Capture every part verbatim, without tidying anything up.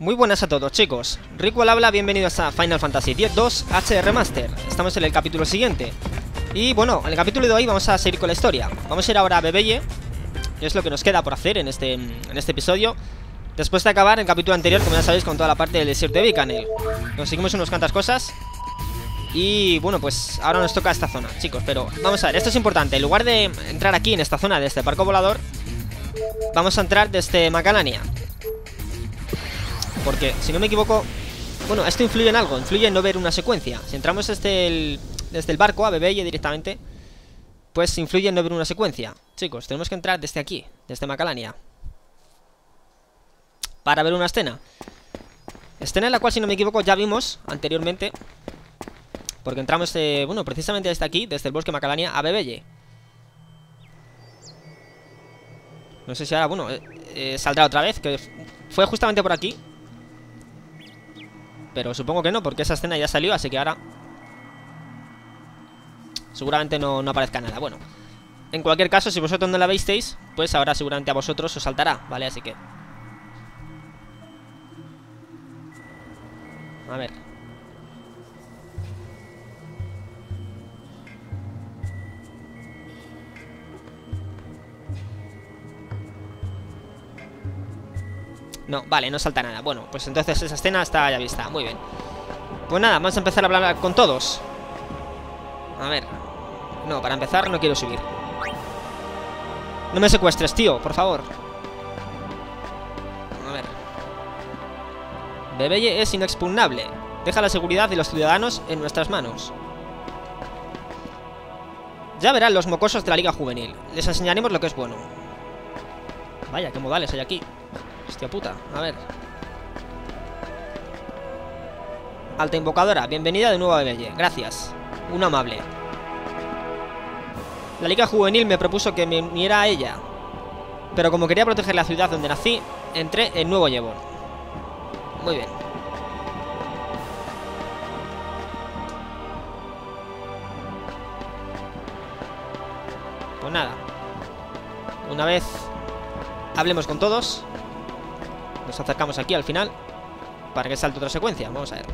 Muy buenas a todos, chicos. Rico al habla, bienvenidos a Final Fantasy X dos H D Remaster. Estamos en el capítulo siguiente. Y bueno, en el capítulo de hoy vamos a seguir con la historia. Vamos a ir ahora a Bevelle, que es lo que nos queda por hacer en este, en este episodio. Después de acabar el capítulo anterior, como ya sabéis, con toda la parte del desierto de Bicanel. Conseguimos unas cuantas cosas. Y bueno, pues ahora nos toca esta zona, chicos. Pero vamos a ver, esto es importante. En lugar de entrar aquí en esta zona de este parco volador, vamos a entrar desde Macalania. Porque, si no me equivoco, bueno, esto influye en algo, influye en no ver una secuencia. Si entramos desde el, desde el barco a Bevelle directamente, pues influye en no ver una secuencia. Chicos, tenemos que entrar desde aquí, desde Macalania, para ver una escena. Escena en la cual, si no me equivoco, ya vimos anteriormente. Porque entramos, eh, bueno, precisamente desde aquí, desde el bosque Macalania a Bevelle. No sé si ahora, bueno, eh, eh, saldrá otra vez, que fue justamente por aquí. Pero supongo que no, porque esa escena ya salió, así que ahora seguramente no, no aparezca nada. Bueno, en cualquier caso, si vosotros no la visteis, pues ahora seguramente a vosotros os saltará, ¿vale? Así que a ver. No, vale, no salta nada. Bueno, pues entonces esa escena está ya vista. Muy bien. Pues nada, vamos a empezar a hablar con todos. A ver. No, para empezar no quiero subir. No me secuestres, tío, por favor. A ver. Bevelle es inexpugnable. Deja la seguridad de los ciudadanos en nuestras manos. Ya verán los mocosos de la Liga Juvenil. Les enseñaremos lo que es bueno. Vaya, qué modales hay aquí. Hostia puta, a ver. Alta invocadora, bienvenida de nuevo a Bevelle. Gracias, un amable. La Liga Juvenil me propuso que me uniera a ella, pero como quería proteger la ciudad donde nací, entré en Nuevo Yevon. Muy bien. Pues nada, una vez hablemos con todos, nos acercamos aquí al final para que salte otra secuencia. Vamos a ver.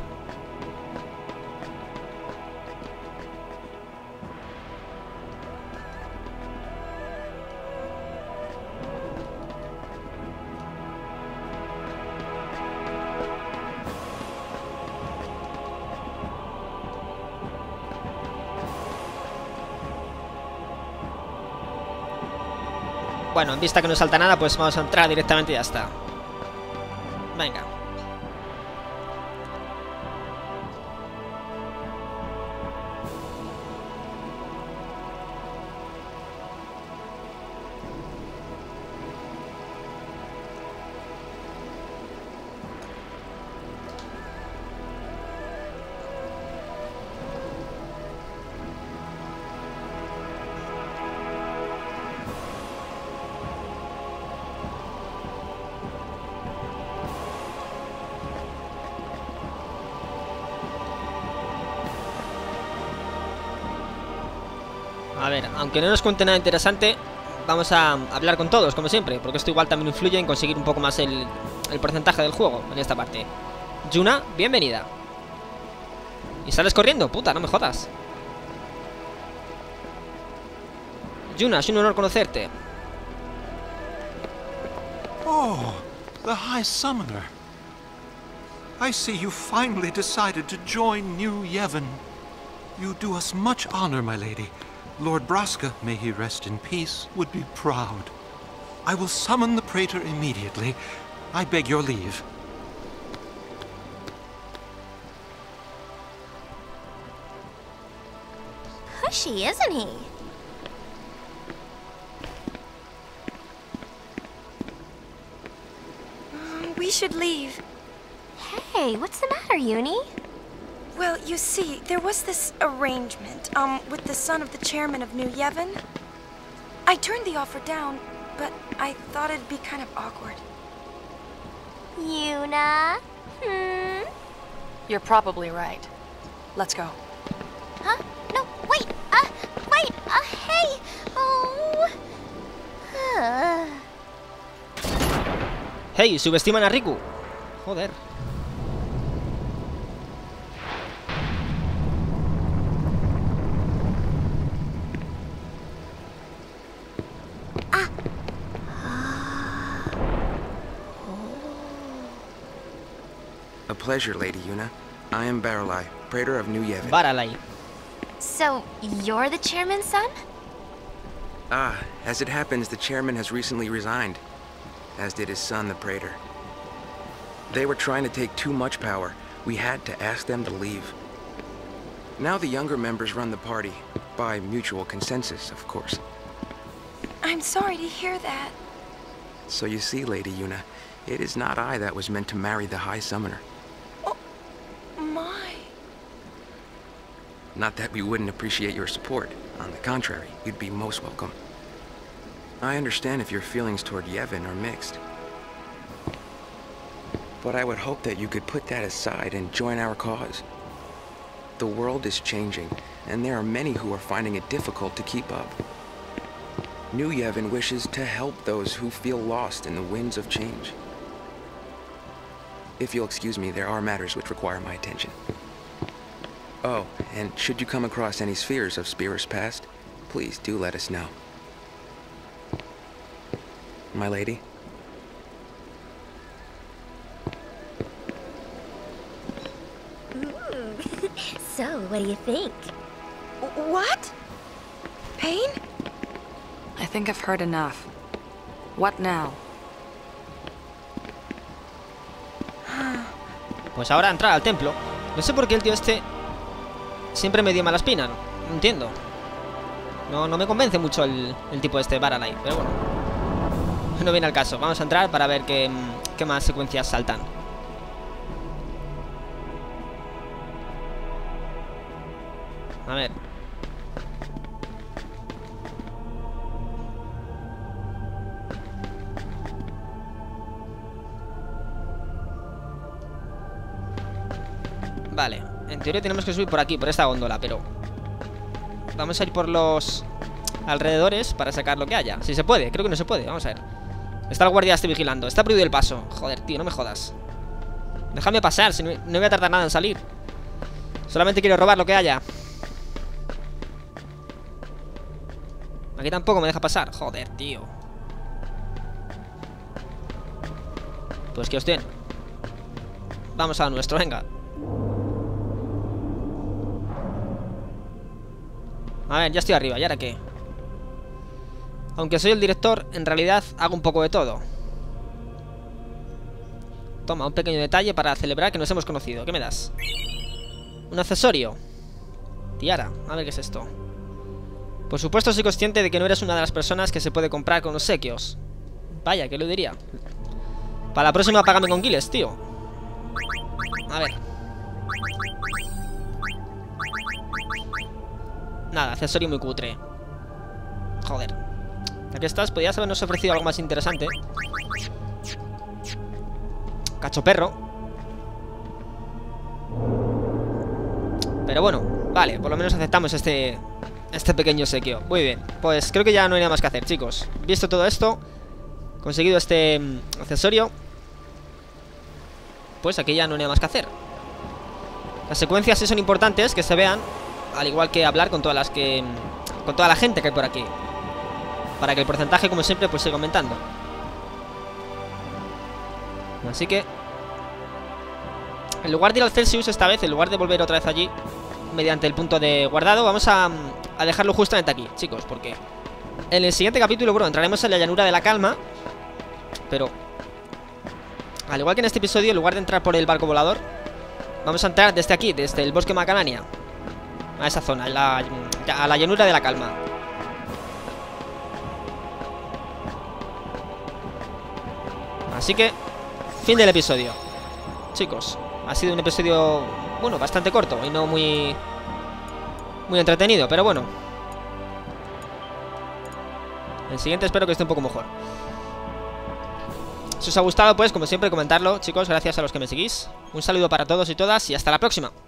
Bueno, en vista que no salta nada, pues vamos a entrar directamente y ya está. Venga. A ver, aunque no nos cuente nada interesante, vamos a hablar con todos, como siempre, porque esto igual también influye en conseguir un poco más el, el porcentaje del juego en esta parte. Yuna, bienvenida. ¿Y sales corriendo? Puta, no me jodas. Yuna, es un honor conocerte. Oh, the High Summoner. I see you finally decided to join New Yevon. You do us much honor, my lady. Lord Brasca, may he rest in peace, would be proud. I will summon the Praetor immediately. I beg your leave. Pushy, isn't he? Mm, we should leave. Hey, what's the matter, Yuni? Well, you see, there was this arrangement, um, with the son of the chairman of New Yevon. I turned the offer down, but I thought it'd be kind of awkward. Yuna? Hmm? You're probably right. Let's go. Huh? No, wait! Uh, wait! Uh, hey! Oh... Uh. Hey, subestiman a Riku. Joder. A pleasure, Lady Yuna. I am Baralai, Praetor of New Yevon. Baralai. So, you're the chairman's son? Ah, as it happens, the chairman has recently resigned, as did his son, the Praetor. They were trying to take too much power. We had to ask them to leave. Now the younger members run the party, by mutual consensus, of course. I'm sorry to hear that. So you see, Lady Yuna, it is not I that was meant to marry the High Summoner. Oh, my. Not that we wouldn't appreciate your support. On the contrary, you'd be most welcome. I understand if your feelings toward Yevon are mixed. But I would hope that you could put that aside and join our cause. The world is changing, and there are many who are finding it difficult to keep up. New Yevon wishes to help those who feel lost in the winds of change. If you'll excuse me, there are matters which require my attention. Oh, and should you come across any spheres of Spear's past, please do let us know. My lady. Mm. So, what do you think? What? Pain? I think I've heard enough. What now? Pues ahora entrar al templo. No sé por qué el tío este siempre me dio mala espina, ¿no? No entiendo. No, no me convence mucho el, el tipo este, Baralai, pero bueno. No viene al caso. Vamos a entrar para ver qué, qué más secuencias saltan. A ver. Vale, en teoría tenemos que subir por aquí, por esta góndola, pero vamos a ir por los alrededores para sacar lo que haya. Si se puede, creo que no se puede, vamos a ver. Está el guardia este vigilando, está prohibido el paso. Joder, tío, no me jodas. Déjame pasar, si no, no voy a tardar nada en salir. Solamente quiero robar lo que haya. Aquí tampoco me deja pasar, joder, tío. Pues que os den. Vamos a nuestro, venga. A ver, ya estoy arriba, ¿y ahora qué? Aunque soy el director, en realidad hago un poco de todo. Toma, un pequeño detalle para celebrar que nos hemos conocido. ¿Qué me das? Un accesorio. Tiara, a ver qué es esto. Por supuesto soy consciente de que no eres una de las personas que se puede comprar con obsequios. Vaya, ¿qué lo diría? Para la próxima págame con guiles, tío. A ver. Nada, accesorio muy cutre. Joder. Aquí estás, podías habernos ofrecido algo más interesante. Cacho perro. Pero bueno, vale, por lo menos aceptamos este este pequeño obsequio. Muy bien, pues creo que ya no hay nada más que hacer, chicos. Visto todo esto, conseguido este accesorio, pues aquí ya no hay nada más que hacer. Las secuencias sí son importantes que se vean, al igual que hablar con todas las que con toda la gente que hay por aquí, para que el porcentaje, como siempre, pues siga aumentando. Así que en lugar de ir al Celsius esta vez, en lugar de volver otra vez allí mediante el punto de guardado, vamos a, a dejarlo justamente aquí, chicos, porque en el siguiente capítulo, bueno, entraremos en la Llanura de la Calma, pero al igual que en este episodio, en lugar de entrar por el barco volador, vamos a entrar desde aquí, desde el bosque Macalania, a esa zona, a la, a la Llanura de la Calma. Así que, fin del episodio. Chicos, ha sido un episodio, bueno, bastante corto y no muy muy entretenido, pero bueno. El siguiente espero que esté un poco mejor. Si os ha gustado, pues, como siempre, comentarlo, chicos. Gracias a los que me seguís. Un saludo para todos y todas y hasta la próxima.